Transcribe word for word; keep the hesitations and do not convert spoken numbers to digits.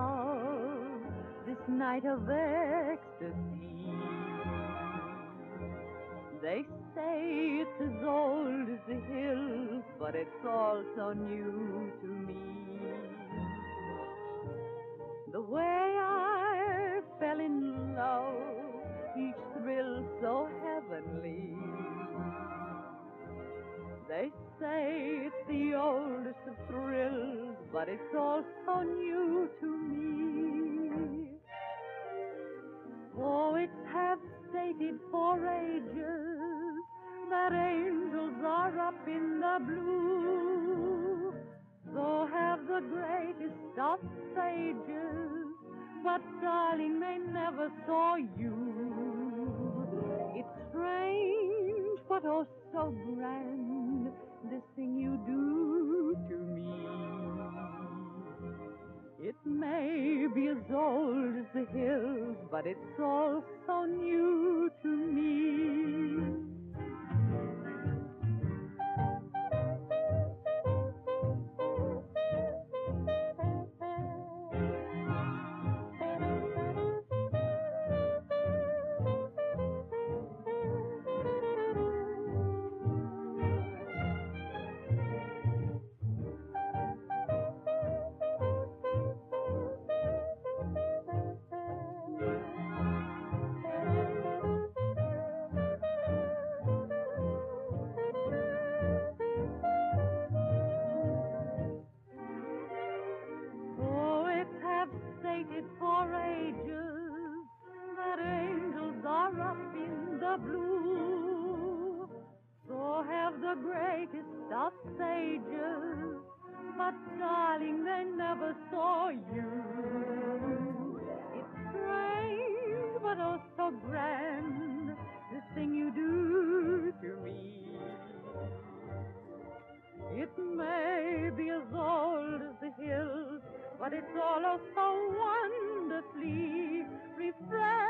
recall this night of ecstasy. They say it's as old as the hills, but it's all so new to me. The way I fell in love, each thrill so heavenly. They say it's the oldest of thrills, but it's all so new to me. Poets have stated for ages that angels are up in the blue. So have the greatest of sages, but darling, they never saw you. It's strange, but oh so grand, this thing you do to me. It may be as old as the hills, but it's all so new to me. But it's all so wonderfully refreshing.